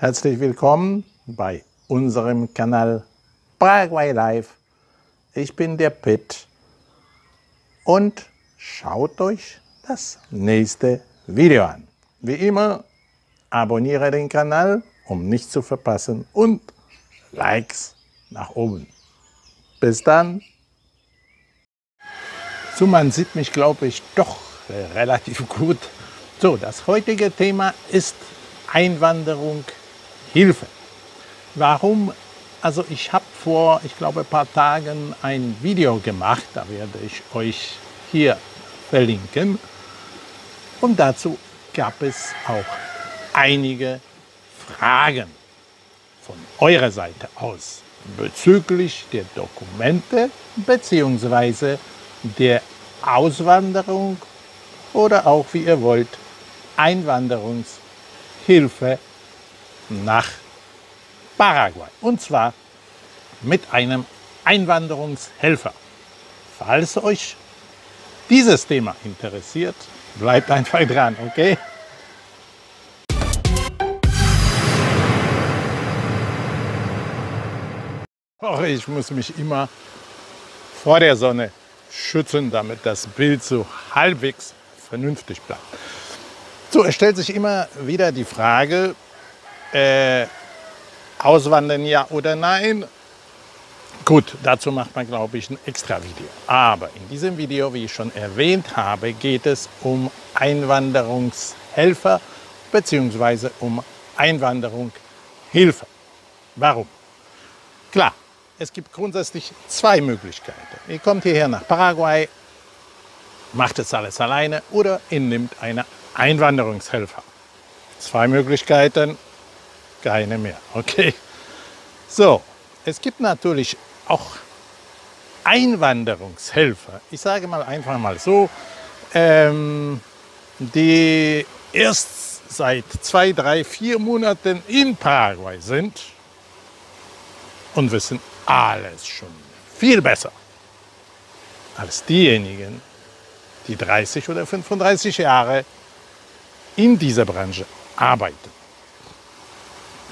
Herzlich willkommen bei unserem Kanal Paraguay Live. Ich bin der Pitt und schaut euch das nächste Video an. Wie immer, abonniere den Kanal, um nichts zu verpassen, und Likes nach oben. Bis dann. So, man sieht mich, glaube ich, doch relativ gut. So, das heutige Thema ist Einwanderung Hilfe. Warum? Also ich habe vor, ich glaube, ein paar Tagen ein Video gemacht, da werde ich euch hier verlinken. Und dazu gab es auch einige Fragen von eurer Seite aus bezüglich der Dokumente bzw. der Auswanderung oder auch, wie ihr wollt, Einwanderungshilfe nach Paraguay, und zwar mit einem Einwanderungshelfer. Falls euch dieses Thema interessiert, bleibt einfach dran, okay? Och, ich muss mich immer vor der Sonne schützen, damit das Bild so halbwegs vernünftig bleibt. So, es stellt sich immer wieder die Frage, auswandern ja oder nein? Gut, dazu macht man, glaube ich, ein extra Video. Aber in diesem Video, wie ich schon erwähnt habe, geht es um Einwanderungshelfer bzw. um Einwanderungshilfe. Warum? Klar, es gibt grundsätzlich zwei Möglichkeiten. Ihr kommt hierher nach Paraguay, macht es alles alleine oder ihr nehmt eine Einwanderungshelfer. Zwei Möglichkeiten. Keine mehr, okay? So, es gibt natürlich auch Einwanderungshelfer. Ich sage mal einfach mal so, die erst seit 2, 3, 4 Monaten in Paraguay sind und wissen alles schon viel besser als diejenigen, die 30 oder 35 Jahre in dieser Branche arbeiten.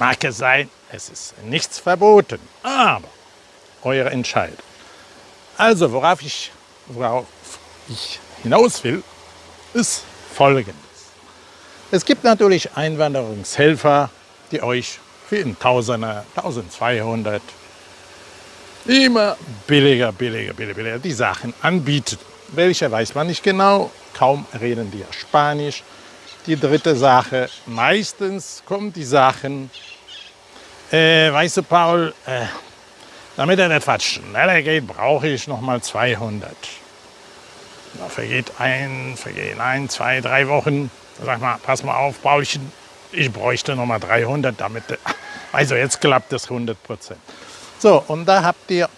Mag es sein, es ist nichts verboten, aber eure Entscheidung. Also, worauf ich hinaus will, ist Folgendes. Es gibt natürlich Einwanderungshelfer, die euch für einen Tausender, 1200 immer billiger die Sachen anbieten. Welche weiß man nicht genau, kaum reden die ja Spanisch. Die dritte Sache, meistens kommen die Sachen, weißt du, Paul, damit er etwas schneller geht, brauche ich nochmal 200. Da vergehen 2, 3 Wochen. Sag mal, pass mal auf, Paulchen, ich bräuchte nochmal 300, damit, also jetzt klappt das 100%. So, und da habt ihr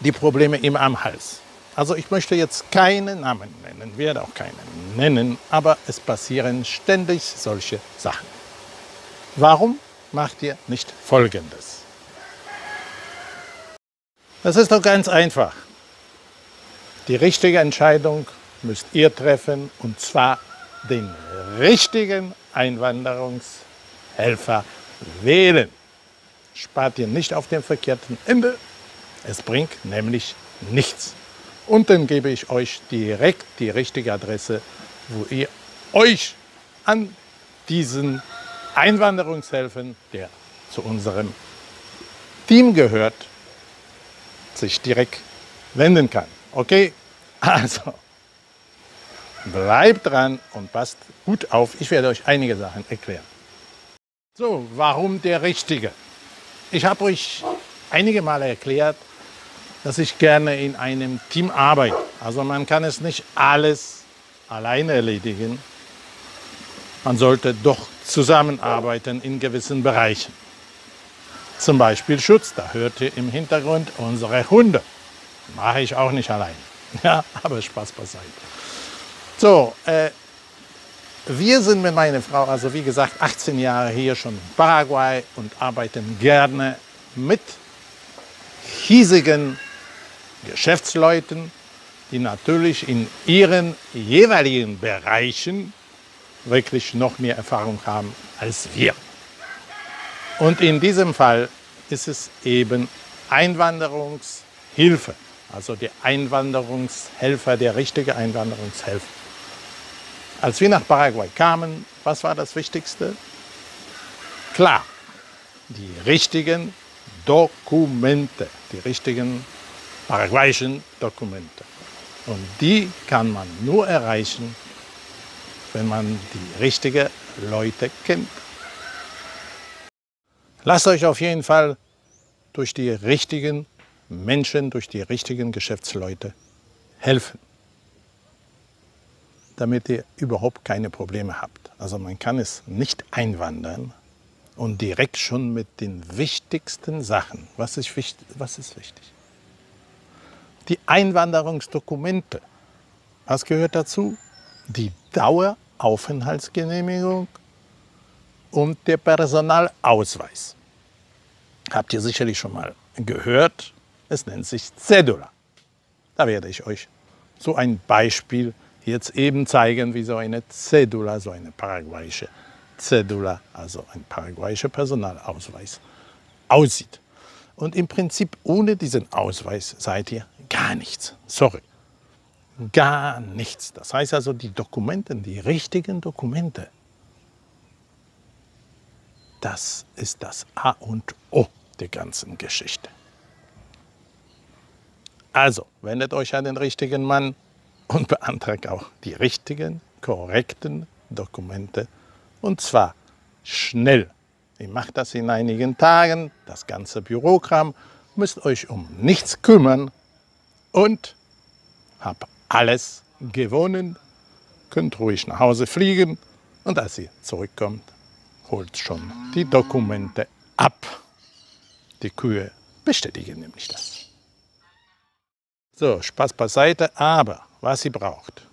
die Probleme immer am Hals. Also ich möchte jetzt keinen Namen nennen, werde auch keinen nennen, aber es passieren ständig solche Sachen. Warum macht ihr nicht Folgendes? Das ist doch ganz einfach. Die richtige Entscheidung müsst ihr treffen, und zwar den richtigen Einwanderungshelfer wählen. Spart ihr nicht auf dem verkehrten Ende, es bringt nämlich nichts. Und dann gebe ich euch direkt die richtige Adresse, wo ihr euch an diesen Einwanderungshelfern, der zu unserem Team gehört, sich direkt wenden kann. Okay? Also, bleibt dran und passt gut auf. Ich werde euch einige Sachen erklären. So, warum der Richtige? Ich habe euch einige Male erklärt, dass ich gerne in einem Team arbeite. Also man kann es nicht alles alleine erledigen. Man sollte doch zusammenarbeiten in gewissen Bereichen. Zum Beispiel Schutz, da hört ihr im Hintergrund unsere Hunde. Mache ich auch nicht allein. Ja, aber Spaß beiseite. So, wir sind mit meiner Frau, also wie gesagt, 18 Jahre hier schon in Paraguay und arbeiten gerne mit hiesigen Geschäftsleuten, die natürlich in ihren jeweiligen Bereichen wirklich noch mehr Erfahrung haben als wir. Und in diesem Fall ist es eben Einwanderungshilfe, also die Einwanderungshelfer, der richtige Einwanderungshelfer. Als wir nach Paraguay kamen, was war das Wichtigste? Klar, die richtigen Dokumente, die richtigen paraguayischen Dokumente. Und die kann man nur erreichen, wenn man die richtigen Leute kennt. Lasst euch auf jeden Fall durch die richtigen Menschen, durch die richtigen Geschäftsleute helfen, damit ihr überhaupt keine Probleme habt. Also man kann es nicht einwandern und direkt schon mit den wichtigsten Sachen. Was ist wichtig? Die Einwanderungsdokumente. Was gehört dazu? Die Daueraufenthaltsgenehmigung und der Personalausweis. Habt ihr sicherlich schon mal gehört. Es nennt sich Cédula. Da werde ich euch so ein Beispiel jetzt eben zeigen, wie so eine Cédula, so eine paraguayische Cédula, also ein paraguayischer Personalausweis, aussieht. Und im Prinzip ohne diesen Ausweis seid ihr gar nichts. Sorry, gar nichts. Das heißt also, die Dokumente, die richtigen Dokumente, das ist das A und O der ganzen Geschichte. Also, wendet euch an den richtigen Mann und beantragt auch die richtigen, korrekten Dokumente. Und zwar schnell. Ihr macht das in einigen Tagen, das ganze Bürokram, müsst euch um nichts kümmern und habt alles gewonnen. Könnt ruhig nach Hause fliegen und als ihr zurückkommt, holt schon die Dokumente ab. Die Kühe bestätigen nämlich das. So, Spaß beiseite, aber was ihr braucht,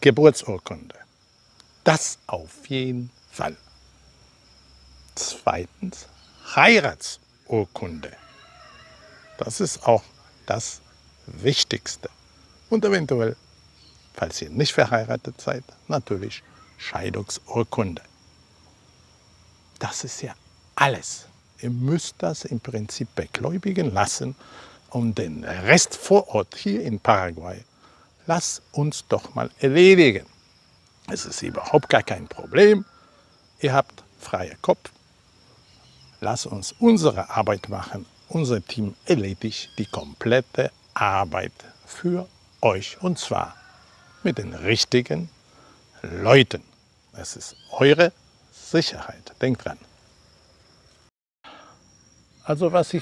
Geburtsurkunde, das auf jeden Fall. Zweitens, Heiratsurkunde, das ist auch das Wichtigste. Und eventuell, falls ihr nicht verheiratet seid, natürlich Scheidungsurkunde. Das ist ja alles. Ihr müsst das im Prinzip begläubigen lassen und den Rest vor Ort hier in Paraguay, lasst uns doch mal erledigen. Es ist überhaupt gar kein Problem. Ihr habt freien Kopf. Lasst uns unsere Arbeit machen. Unser Team erledigt die komplette Arbeit für euch und zwar mit den richtigen Leuten. Es ist eure Sicherheit. Denkt dran. Also was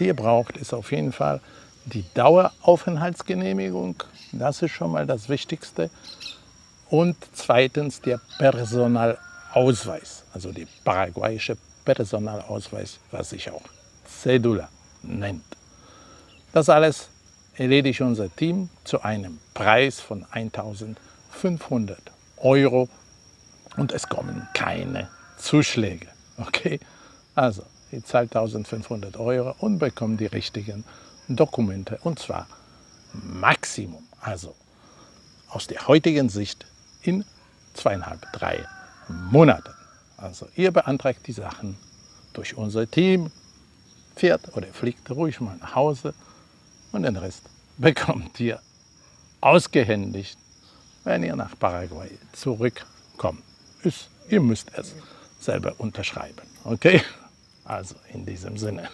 ihr braucht, ist auf jeden Fall die Daueraufenthaltsgenehmigung. Das ist schon mal das Wichtigste. Und zweitens der Personalausweis, also der paraguayische Personalausweis, was sich auch Cédula nennt. Das alles erledigt unser Team zu einem Preis von 1.500 € und es kommen keine Zuschläge. Okay? Also, ihr zahlt 1.500 € und bekommt die richtigen Dokumente und zwar Maximum. Also aus der heutigen Sicht in 2,5, 3 Monaten. Also ihr beantragt die Sachen durch unser Team, fährt oder fliegt ruhig mal nach Hause und den Rest bekommt ihr ausgehändigt, wenn ihr nach Paraguay zurückkommt. Ihr müsst es selber unterschreiben. Okay? Also in diesem Sinne.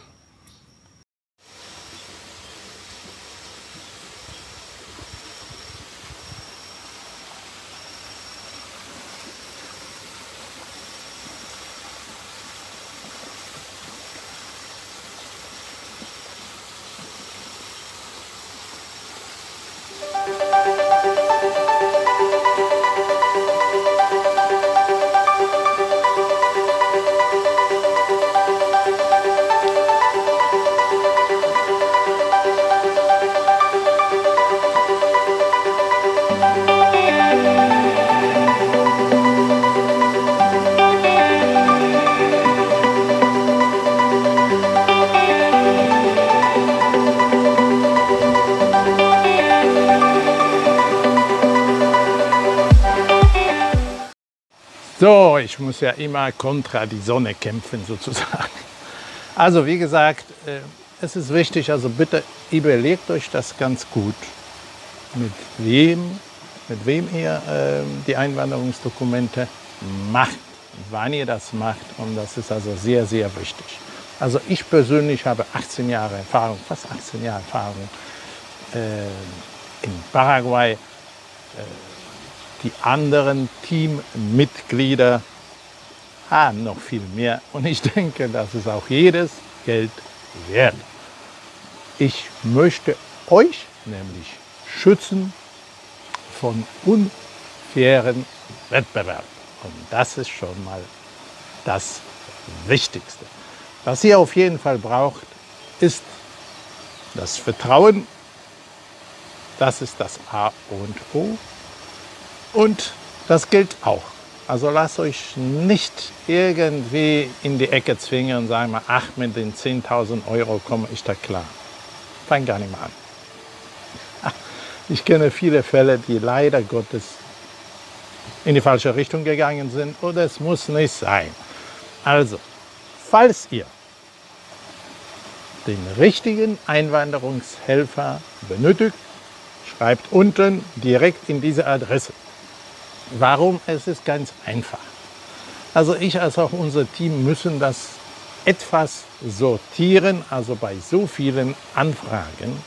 So, ich muss ja immer kontra die Sonne kämpfen sozusagen. Also wie gesagt, es ist wichtig, also bitte überlegt euch das ganz gut, mit wem ihr die Einwanderungsdokumente macht, wann ihr das macht, und das ist also sehr, sehr wichtig. Also ich persönlich habe 18 Jahre Erfahrung, fast 18 Jahre Erfahrung in Paraguay. Die anderen Teammitglieder haben noch viel mehr und ich denke, das ist auch jedes Geld wert. Ich möchte euch nämlich schützen von unfairen Wettbewerb. Und das ist schon mal das Wichtigste. Was ihr auf jeden Fall braucht, ist das Vertrauen. Das ist das A und O. Und das gilt auch. Also lasst euch nicht irgendwie in die Ecke zwingen und sagen, ach, mit den 10.000 Euro komme ich da klar. Fang gar nicht mal an. Ich kenne viele Fälle, die leider Gottes in die falsche Richtung gegangen sind, oder es muss nicht sein. Also, falls ihr den richtigen Einwanderungshelfer benötigt, schreibt unten direkt in diese Adresse. Warum? Es ist ganz einfach. Also ich als auch unser Team müssen das etwas sortieren. Also bei so vielen Anfragen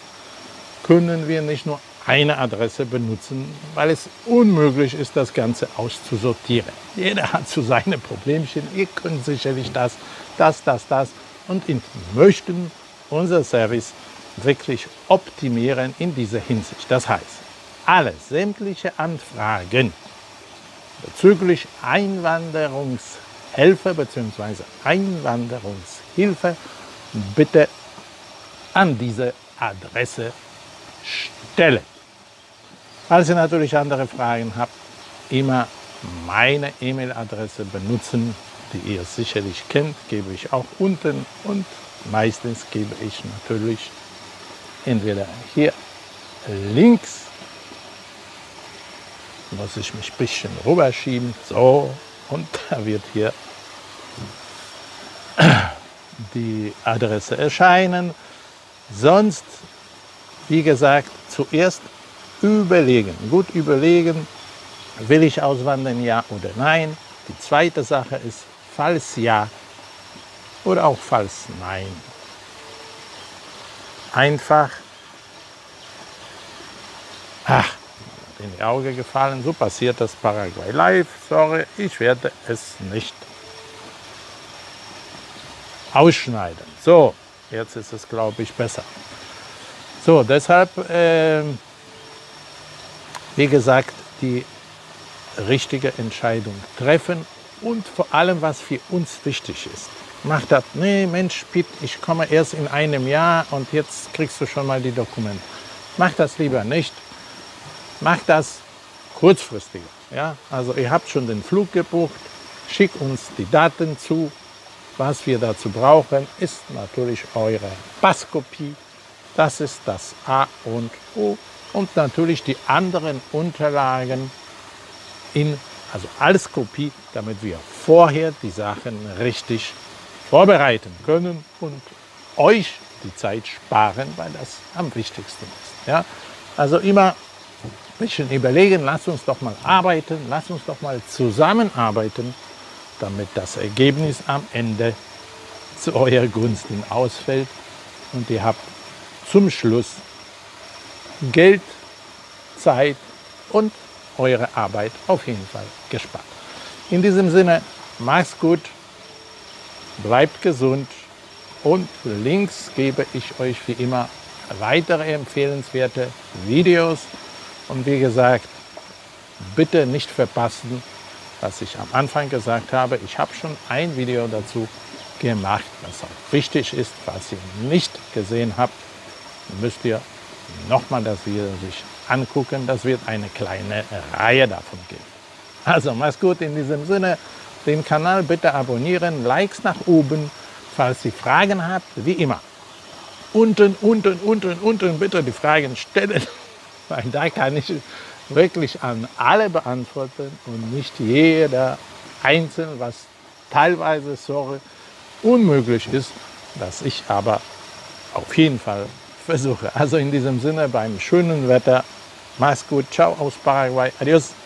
können wir nicht nur eine Adresse benutzen, weil es unmöglich ist, das Ganze auszusortieren. Jeder hat so seine Problemchen. Ihr könnt sicherlich das. Und möchten unser Service wirklich optimieren in dieser Hinsicht. Das heißt, alle sämtliche Anfragen bezüglich Einwanderungshelfer bzw. Einwanderungshilfe bitte an diese Adresse stellen. Falls ihr natürlich andere Fragen habt, immer meine E-Mail-Adresse benutzen, die ihr sicherlich kennt, gebe ich auch unten, und meistens gebe ich natürlich entweder hier links, muss ich mich ein bisschen rüberschieben, so, und da wird hier die Adresse erscheinen. Sonst, wie gesagt, zuerst überlegen, gut überlegen, will ich auswandern, ja oder nein. Die zweite Sache ist, falls ja oder auch falls nein, einfach in die Augen gefallen. So passiert das Paraguay Live. Sorry, ich werde es nicht ausschneiden. So, jetzt ist es, glaube ich, besser. So, deshalb, wie gesagt, die richtige Entscheidung treffen und vor allem, was für uns wichtig ist. Macht das, nee, Mensch, Piet, ich komme erst in einem Jahr und jetzt kriegst du schon mal die Dokumente. Macht das lieber nicht. Macht das kurzfristiger. Ja? Also ihr habt schon den Flug gebucht, schickt uns die Daten zu. Was wir dazu brauchen, ist natürlich eure Passkopie. Das ist das A und O. Und natürlich die anderen Unterlagen also als Kopie, damit wir vorher die Sachen richtig vorbereiten können und euch die Zeit sparen, weil das am wichtigsten ist. Ja? Also immer ein bisschen überlegen, lasst uns doch mal arbeiten, lasst uns doch mal zusammenarbeiten, damit das Ergebnis am Ende zu eurer Gunsten ausfällt und ihr habt zum Schluss Geld, Zeit und eure Arbeit auf jeden Fall gespart. In diesem Sinne, macht's gut. Bleibt gesund und links gebe ich euch wie immer weitere empfehlenswerte Videos. Und wie gesagt, bitte nicht verpassen, was ich am Anfang gesagt habe. Ich habe schon ein Video dazu gemacht, was auch wichtig ist. Falls ihr nicht gesehen habt, müsst ihr nochmal das Video sich angucken. Das wird eine kleine Reihe davon geben. Also macht's gut in diesem Sinne. Den Kanal bitte abonnieren, Likes nach oben, falls ihr Fragen habt, wie immer. Unten bitte die Fragen stellen, weil da kann ich wirklich an alle beantworten und nicht jeder einzeln, was teilweise, sorry, unmöglich ist, was ich aber auf jeden Fall versuche. Also in diesem Sinne, beim schönen Wetter, mach's gut, ciao aus Paraguay, adios.